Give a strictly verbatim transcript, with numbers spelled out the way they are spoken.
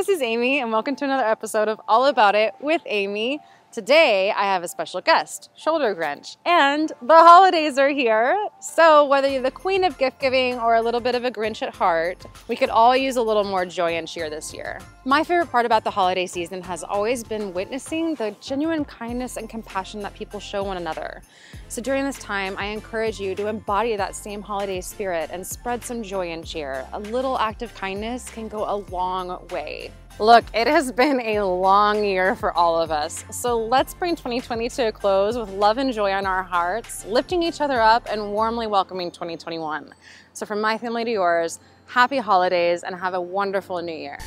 this is Aimee, and welcome to another episode of All About It with Aimee. Today, I have a special guest, Shoulder Grinch, and the holidays are here. So whether you're the queen of gift giving or a little bit of a Grinch at heart, we could all use a little more joy and cheer this year. My favorite part about the holiday season has always been witnessing the genuine kindness and compassion that people show one another. So during this time, I encourage you to embody that same holiday spirit and spread some joy and cheer. A little act of kindness can go a long way. Look, it has been a long year for all of us, so let's bring twenty twenty to a close with love and joy on our hearts, lifting each other up and warmly welcoming twenty twenty-one. So from my family to yours, happy holidays and have a wonderful new year.